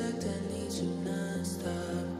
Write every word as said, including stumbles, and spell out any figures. I need you non-stop.